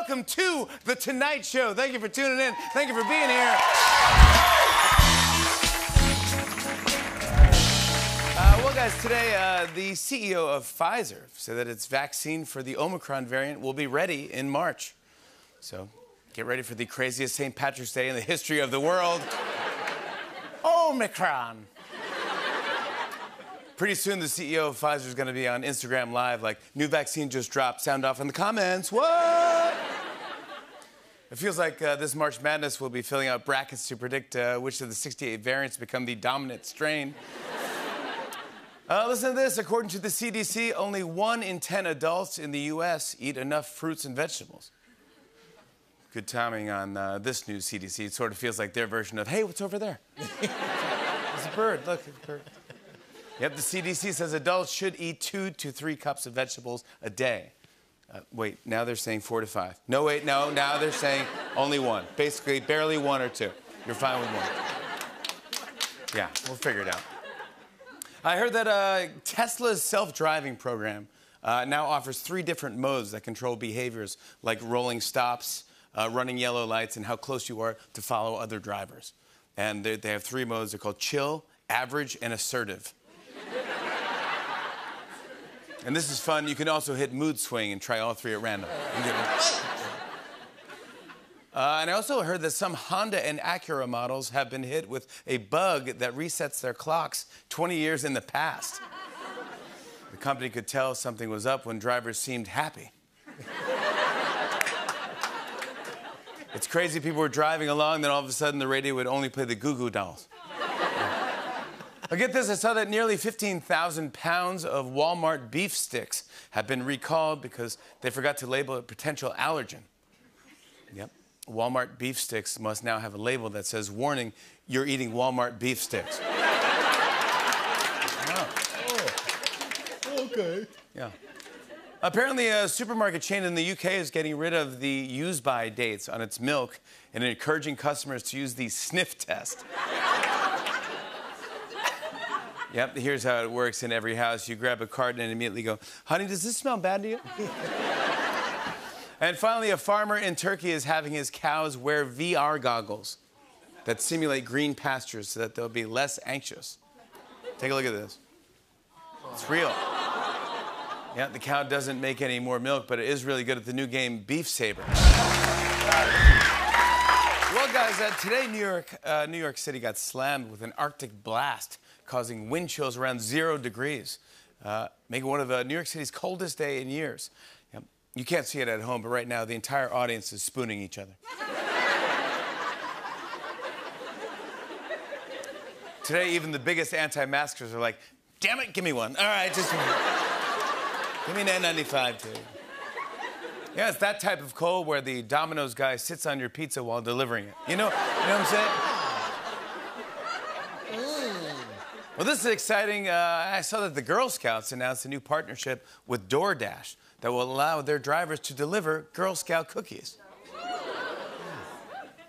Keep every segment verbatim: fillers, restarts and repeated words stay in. welcome to The Tonight Show. Thank you for tuning in. Thank you for being here. Uh, well, guys, today uh, the C E O of Pfizer said that its vaccine for the Omicron variant will be ready in March. So get ready for the craziest Saint Patrick's Day in the history of the world. Omicron. Pretty soon, the C E O of Pfizer is going to be on Instagram Live, like, new vaccine just dropped, sound off in the comments, what? It feels like uh, this March Madness will be filling out brackets to predict uh, which of the sixty-eight variants become the dominant strain. uh, listen to this. According to the C D C, only one in ten adults in the U S eat enough fruits and vegetables. Good timing on uh, this new C D C. It sort of feels like their version of, hey, what's over there? It's a bird. Look, it's a bird. Yep, the C D C says adults should eat two to three cups of vegetables a day. Uh, wait, now they're saying four to five. No, wait, no, now they're saying only one. Basically, barely one or two. You're fine with one. Yeah, we'll figure it out. I heard that uh, Tesla's self-driving program uh, now offers three different modes that control behaviors like rolling stops, uh, running yellow lights, and how close you are to follow other drivers. And they, they have three modes. They're called chill, average, and assertive. And this is fun. You can also hit mood swing and try all three at random. uh, and I also heard that some Honda and Acura models have been hit with a bug that resets their clocks twenty years in the past. The company could tell something was up when drivers seemed happy. It's crazy. People were driving along, then all of a sudden the radio would only play the Goo Goo Dolls. Now get this, I saw that nearly fifteen thousand pounds of Walmart beef sticks have been recalled because they forgot to label a potential allergen. Yep, Walmart beef sticks must now have a label that says, warning, you're eating Walmart beef sticks. Oh. Oh. Okay. Yeah. Apparently, a supermarket chain in the U K is getting rid of the use-by dates on its milk and encouraging customers to use the sniff test. Yep, here's how it works in every house. You grab a carton and immediately go, honey, does this smell bad to you? And finally, a farmer in Turkey is having his cows wear V R goggles that simulate green pastures so that they'll be less anxious. Take a look at this. It's real. Yeah, the cow doesn't make any more milk, but it is really good at the new game, Beef Saber. Well, guys, uh, today New York, uh, New York City got slammed with an Arctic blast, causing wind chills around zero degrees, uh, making one of uh, New York City's coldest day in years. Yep. You can't see it at home, but right now the entire audience is spooning each other. Today, even the biggest anti-maskers are like, damn it, give me one. All right, just give me an N ninety-five, too. Yeah, it's that type of cold where the Domino's guy sits on your pizza while delivering it. You know, you know what I'm saying? Well, this is exciting. Uh, I saw that the Girl Scouts announced a new partnership with DoorDash that will allow their drivers to deliver Girl Scout cookies.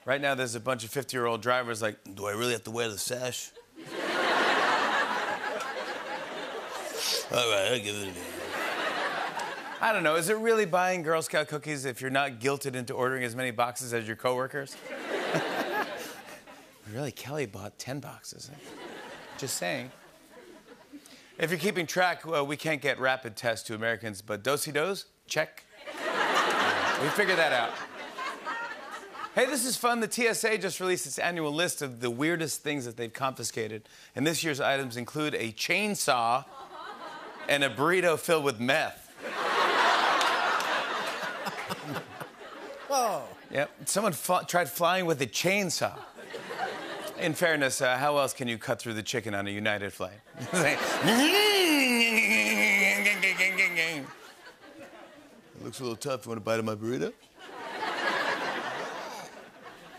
Right now, there's a bunch of fifty-year-old drivers like, do I really have to wear the sash? All right, I'll give it a go. I don't know. Is it really buying Girl Scout cookies if you're not guilted into ordering as many boxes as your coworkers? Really, Kelly bought ten boxes. Just saying. If you're keeping track, well, we can't get rapid tests to Americans, but do-si-dos, check. We figured that out. Hey, this is fun. The T S A just released its annual list of the weirdest things that they've confiscated. And this year's items include a chainsaw and a burrito filled with meth. Whoa. Yep, someone fl- tried flying with a chainsaw. In fairness, uh, how else can you cut through the chicken on a United flight? It looks a little tough. You want a bite of my burrito?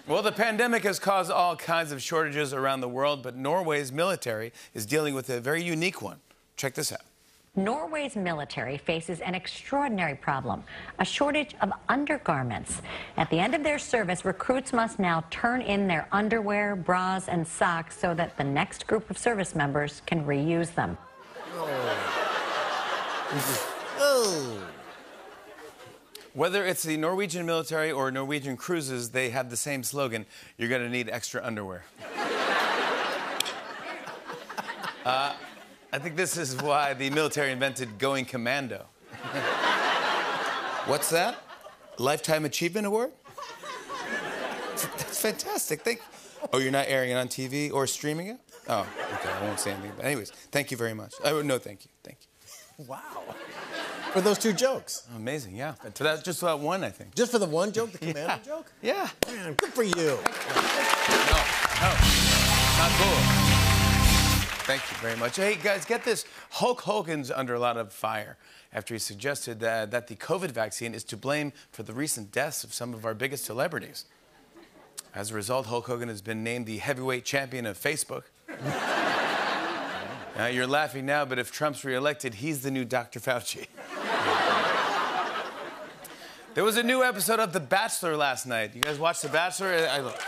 Well, the pandemic has caused all kinds of shortages around the world, but Norway's military is dealing with a very unique one. Check this out. Norway's military faces an extraordinary problem, a shortage of undergarments. At the end of their service, recruits must now turn in their underwear, bras, and socks so that the next group of service members can reuse them. Oh. Oh. Whether it's the Norwegian military or Norwegian cruises, they have the same slogan: you're going to need extra underwear. uh, I think this is why the military invented going commando. What's that? Lifetime Achievement Award? That's fantastic. Thank you. Oh, you're not airing it on T V or streaming it? Oh, okay, I won't say anything. But anyways, thank you very much. I, no, thank you. Thank you. Wow. For those two jokes. Amazing, yeah. For that, just for that one, I think. Just for the one joke, the commando yeah. joke? Yeah. Man, good for you. No, no, not cool. Thank you very much. Hey, guys, get this. Hulk Hogan's under a lot of fire after he suggested that, that the COVID vaccine is to blame for the recent deaths of some of our biggest celebrities. As a result, Hulk Hogan has been named the heavyweight champion of Facebook. Now, you're laughing now, but if Trump's reelected, he's the new Doctor Fauci. There was a new episode of The Bachelor last night. You guys watched The Bachelor? I look.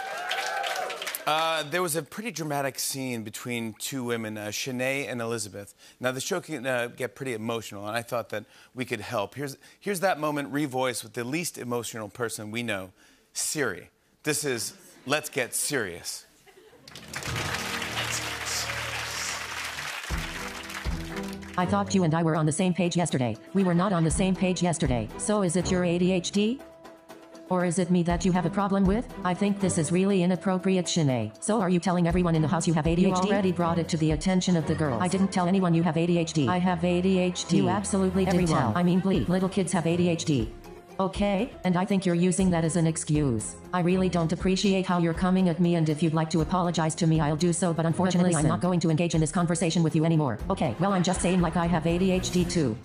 Uh, there was a pretty dramatic scene between two women, uh, Shanae and Elizabeth. Now, the show can uh, get pretty emotional, and I thought that we could help. Here's, here's that moment revoiced with the least emotional person we know, Siri. This is Let's Get Serious. I thought you and I were on the same page yesterday. We were not on the same page yesterday. So is it your A D H D? Or is it me that you have a problem with? I think this is really inappropriate, Shanae. So are you telling everyone in the house you have A D H D? You already brought it to the attention of the girls. I didn't tell anyone you have A D H D. I have A D H D. You absolutely did tell. I mean, bleep. Little kids have A D H D. Okay, and I think you're using that as an excuse. I really don't appreciate how you're coming at me, and if you'd like to apologize to me, I'll do so, but unfortunately but I'm not going to engage in this conversation with you anymore. Okay, well, I'm just saying, like, I have A D H D too.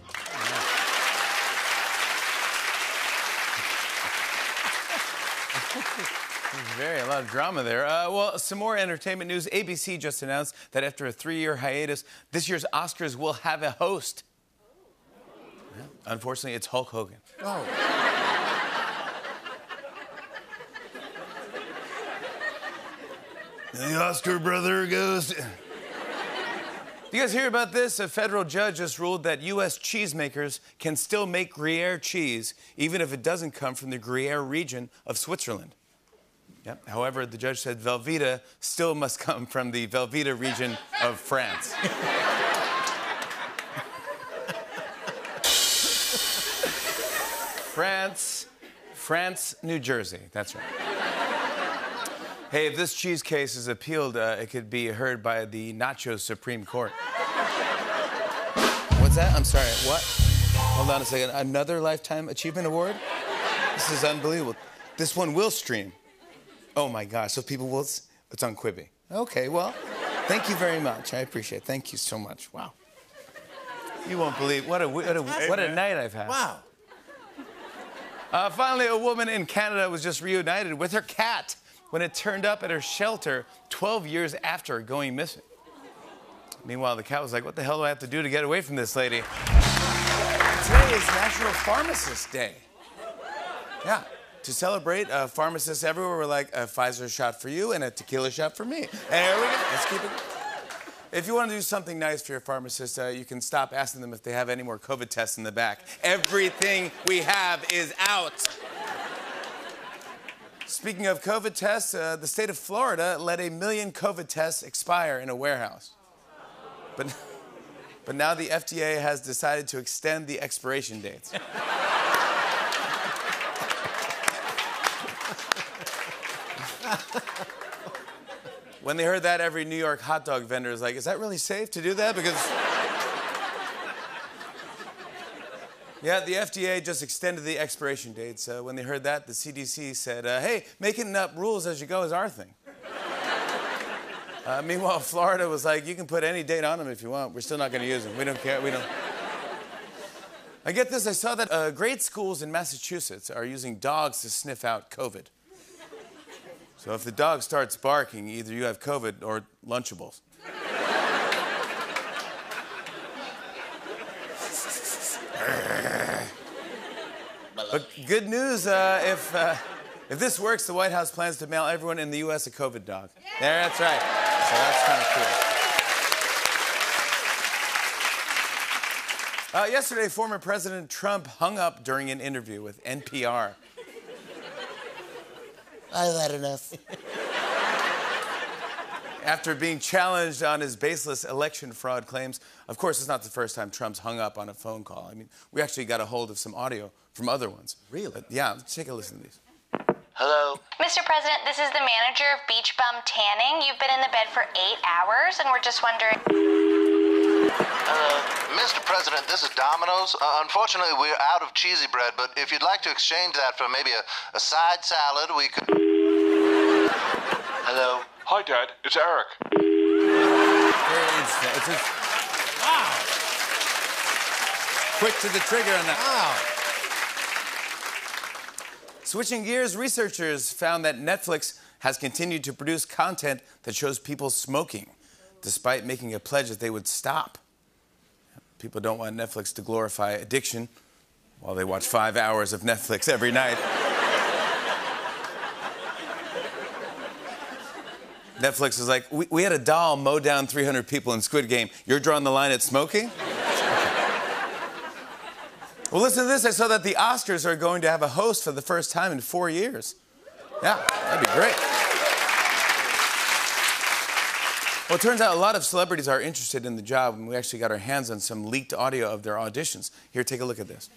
Very, a lot of drama there. Uh, well, some more entertainment news. A B C just announced that after a three-year hiatus, this year's Oscars will have a host. Unfortunately, it's Hulk Hogan. Oh. The Oscar brother goes... Do you guys hear about this? A federal judge just ruled that U S cheesemakers can still make Gruyere cheese, even if it doesn't come from the Gruyere region of Switzerland. Yep. However, the judge said Velveeta still must come from the Velveeta region of France. France, France, New Jersey. That's right. Hey, if this cheese case is appealed, uh, it could be heard by the Nacho Supreme Court. What's that? I'm sorry, what? Hold on a second. Another Lifetime Achievement Award? This is unbelievable. This one will stream. Oh, my gosh. So people will... It's on Quibi. Okay, well, thank you very much. I appreciate it. Thank you so much. Wow. You won't believe... What a, what a, what a night I've had. Wow. Uh, finally, a woman in Canada was just reunited with her cat when it turned up at her shelter twelve years after going missing. Meanwhile, the cat was like, what the hell do I have to do to get away from this lady? Today is National Pharmacist Day. Yeah, to celebrate, uh, pharmacists everywhere were like, a Pfizer shot for you and a tequila shot for me. And here we go. Let's keep it going. If you want to do something nice for your pharmacist, uh, you can stop asking them if they have any more COVID tests in the back. Everything we have is out. Speaking of COVID tests, uh, the state of Florida let a million COVID tests expire in a warehouse. But, but now the F D A has decided to extend the expiration dates. When they heard that, every New York hot dog vendor is like, is that really safe to do that? Because... yeah, the F D A just extended the expiration dates. Uh, when they heard that, the C D C said, uh, hey, making up rules as you go is our thing. uh, meanwhile, Florida was like, you can put any date on them if you want. We're still not going to use them. We don't care. We don't... I get this. I saw that uh, grade schools in Massachusetts are using dogs to sniff out COVID. So if the dog starts barking, either you have COVID or Lunchables. But good news, uh, if, uh, if this works, the White House plans to mail everyone in the U S a COVID dog. Yeah. There, that's right. So that's kind of cool. Uh, yesterday, former President Trump hung up during an interview with N P R. I've had enough. After being challenged on his baseless election fraud claims. Of course, it's not the first time Trump's hung up on a phone call. I mean, we actually got a hold of some audio from other ones. Really? But yeah, let's take a listen to these. Hello? Mister President, this is the manager of Beach Bum Tanning. You've been in the bed for eight hours, and we're just wondering... Uh, Mister President, this is Domino's. Uh, unfortunately, we're out of cheesy bread, but if you'd like to exchange that for maybe a, a side salad, we could... Hello? Hi, Dad. It's Eric. It's, it's just... Wow. Quick to the trigger on that. Wow. Switching gears, researchers found that Netflix has continued to produce content that shows people smoking, despite making a pledge that they would stop. People don't want Netflix to glorify addiction while they watch five hours of Netflix every night. Netflix is like, we, we had a doll mow down three hundred people in Squid Game. You're drawing the line at smoking? Well, listen to this. I saw that the Oscars are going to have a host for the first time in four years. Yeah, that'd be great. Well, it turns out a lot of celebrities are interested in the job, and we actually got our hands on some leaked audio of their auditions. Here, take a look at this.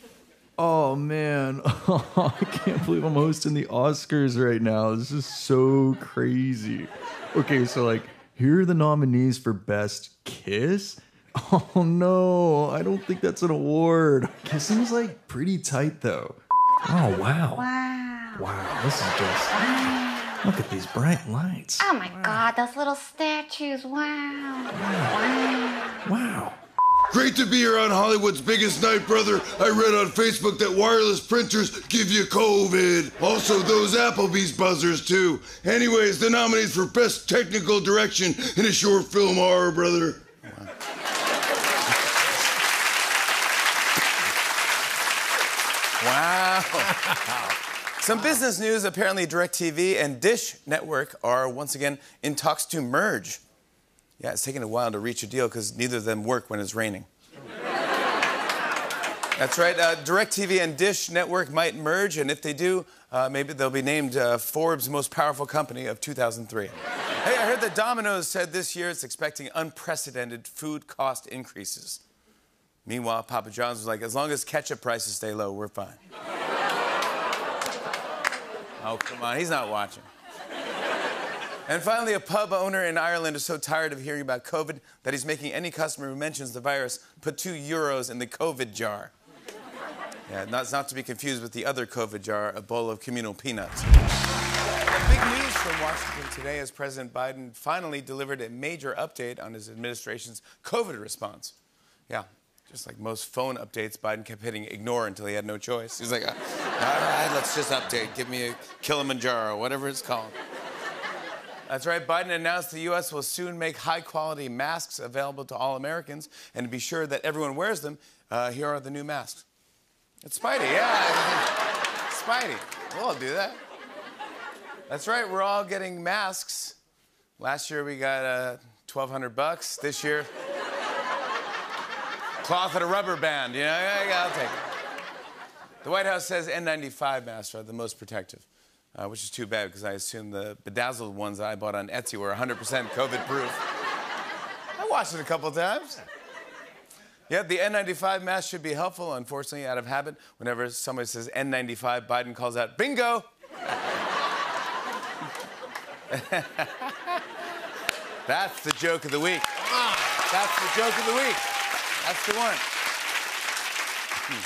Oh, man. Oh, I can't believe I'm hosting the Oscars right now. This is so crazy. Okay, so, like, here are the nominees for Best Kiss. Oh, no, I don't think that's an award. Kissing's, like, pretty tight, though. Oh, wow. Wow. Wow, this is just... Wow. Look at these bright lights. Oh, my wow. God, those little statues. Wow. Wow. Wow. Wow. Great to be here on Hollywood's biggest night, brother. I read on Facebook that wireless printers give you COVID. Also, those Applebee's buzzers, too. Anyways, the nominees for Best Technical Direction in a Short Film are, brother. Wow. Wow. Some business news. Apparently, DirecTV and Dish Network are once again in talks to merge. Yeah, it's taking a while to reach a deal because neither of them work when it's raining. That's right. Uh, DirecTV and Dish Network might merge, and if they do, uh, maybe they'll be named uh, Forbes' most powerful company of two thousand three. Hey, I heard that Domino's said this year it's expecting unprecedented food cost increases. Meanwhile, Papa John's was like, as long as ketchup prices stay low, we're fine. Oh, come on, he's not watching. And finally, a pub owner in Ireland is so tired of hearing about COVID that he's making any customer who mentions the virus put two euros in the COVID jar. Yeah, not, not to be confused with the other COVID jar, a bowl of communal peanuts. Big news from Washington today as President Biden finally delivered a major update on his administration's COVID response. Yeah. Just like most phone updates, Biden kept hitting ignore until he had no choice. He's like, all right, let's just update. Give me a Kilimanjaro, whatever it's called. That's right. Biden announced the U S will soon make high-quality masks available to all Americans. And to be sure that everyone wears them, uh, here are the new masks. It's Spidey, yeah. Spidey. We'll all do that. That's right. We're all getting masks. Last year, we got uh, twelve hundred bucks. This year... Cloth and a rubber band, you know? Yeah, I'll take it. The White House says N ninety-five masks are the most protective, uh, which is too bad because I assume the bedazzled ones I bought on Etsy were one hundred percent COVID-proof. I watched it a couple times. Yeah, the N ninety-five mask should be helpful. Unfortunately, out of habit, whenever somebody says N ninety-five, Biden calls out, bingo! That's the joke of the week. That's the joke of the week. That's the one. Hmm.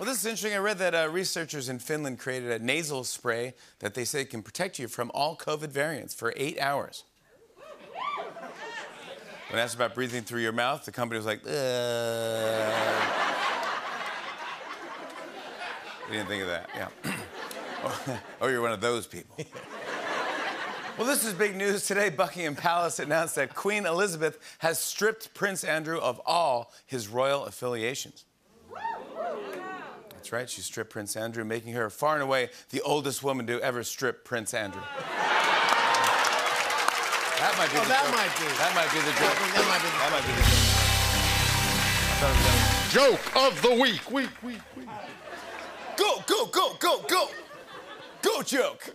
Well, this is interesting. I read that uh, researchers in Finland created a nasal spray that they say can protect you from all COVID variants for eight hours. When asked about breathing through your mouth, the company was like, ugh. They didn't think of that, yeah. Oh, you're one of those people. Well, this is big news. Today, Buckingham Palace announced that Queen Elizabeth has stripped Prince Andrew of all his royal affiliations. That's right, she stripped Prince Andrew, making her far and away the oldest woman to ever strip Prince Andrew. That might be the joke. That might be the joke. That might be the joke. Joke of the week. Week, week, week. Go, go, go, go, go. Go joke.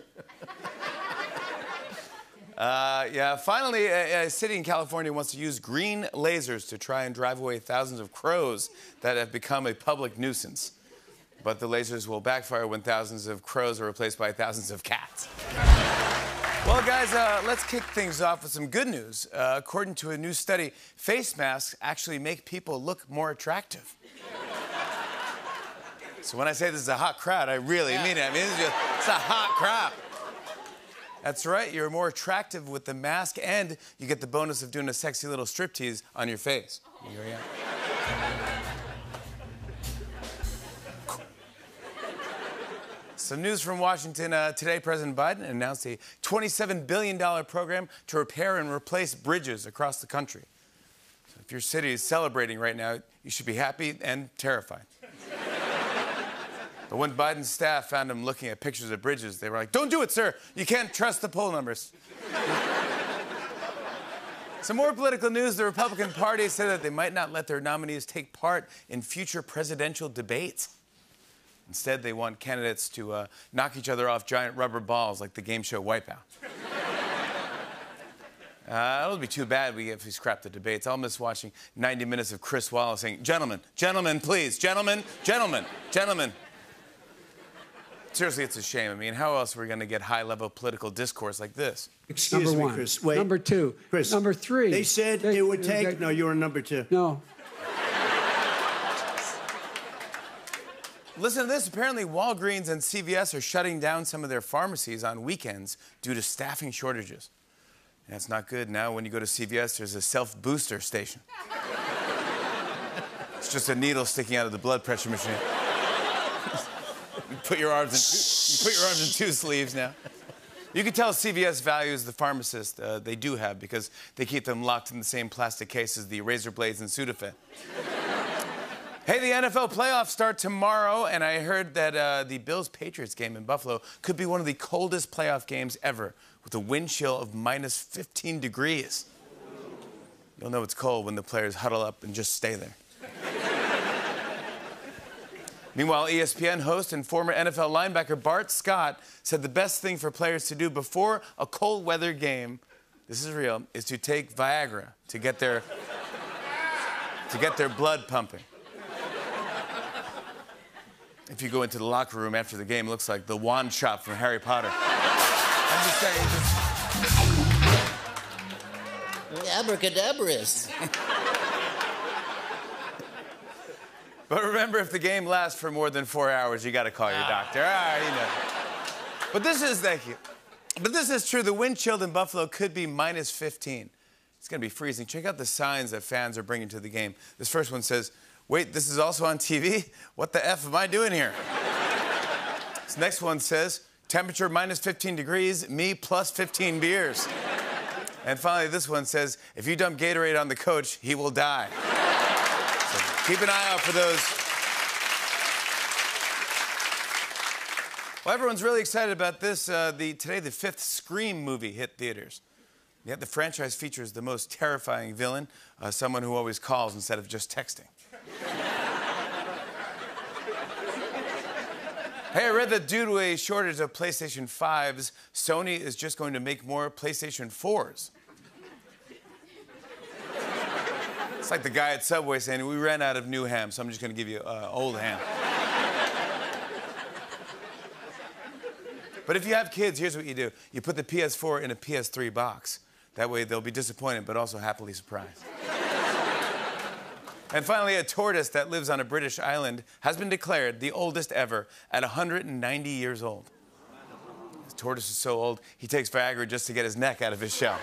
Uh, yeah, finally, a, a city in California wants to use green lasers to try and drive away thousands of crows that have become a public nuisance. But the lasers will backfire when thousands of crows are replaced by thousands of cats. Well, guys, uh, let's kick things off with some good news. Uh, according to a new study, face masks actually make people look more attractive. So when I say this is a hot crowd, I really yeah. mean it. I mean, it's, just, it's a hot crowd. That's right, you're more attractive with the mask, and you get the bonus of doing a sexy little striptease on your face. Oh. Here we are. Some news from Washington. Uh, today, President Biden announced a twenty-seven billion dollar program to repair and replace bridges across the country. So if your city is celebrating right now, you should be happy and terrified. But when Biden's staff found him looking at pictures of bridges, they were like, don't do it, sir. You can't trust the poll numbers. Some more political news. The Republican Party said that they might not let their nominees take part in future presidential debates. Instead, they want candidates to uh, knock each other off giant rubber balls like the game show Wipeout. Uh, it'll be too bad if we scrap the debates. I'll miss watching ninety minutes of Chris Wallace saying, gentlemen, gentlemen, please, gentlemen, gentlemen, gentlemen. Seriously, it's a shame. I mean, how else are we going to get high-level political discourse like this? Excuse number me, one. Chris. Wait. Number two. Chris. Number three. They said they, it would take... They, no, you were number two. No. Listen to this. Apparently, Walgreens and C V S are shutting down some of their pharmacies on weekends due to staffing shortages. And that's not good. Now, when you go to C V S, there's a self-booster station. It's just a needle sticking out of the blood pressure machine. You put your arms in two, you put your arms in two sleeves now. You can tell C V S values the pharmacist uh, they do have because they keep them locked in the same plastic cases, the razor blades and Sudafed. Hey, the N F L playoffs start tomorrow, and I heard that uh, the Bills-Patriots game in Buffalo could be one of the coldest playoff games ever with a wind chill of minus fifteen degrees. You'll know it's cold when the players huddle up and just stay there. Meanwhile, E S P N host and former N F L linebacker Bart Scott said the best thing for players to do before a cold-weather game, this is real, is to take Viagra to get their, to get their blood pumping. If you go into the locker room after the game, it looks like the wand shop from Harry Potter. I'm just saying, just... Abracadabras. But remember, if the game lasts for more than four hours, you got to call your ah. doctor. Ah, you know. But this is, thank you. But this is true. The wind chill in Buffalo could be minus fifteen. It's going to be freezing. Check out the signs that fans are bringing to the game. This first one says, wait, this is also on T V? What the F am I doing here? This next one says, temperature minus fifteen degrees, me plus fifteen beers. And finally, this one says, if you dump Gatorade on the coach, he will die. So keep an eye out for those. Well, everyone's really excited about this. Uh, the, today, the fifth Scream movie hit theaters. Yet the franchise features the most terrifying villain, uh, someone who always calls instead of just texting. Hey, I read that due to a shortage of PlayStation fives, Sony is just going to make more PlayStation fours. It's like the guy at Subway saying, we ran out of new ham, so I'm just going to give you uh, old ham. But if you have kids, here's what you do. You put the P S four in a P S three box. That way they'll be disappointed, but also happily surprised. And finally, a tortoise that lives on a British island has been declared the oldest ever at one hundred ninety years old. This tortoise is so old, he takes Viagra just to get his neck out of his shell.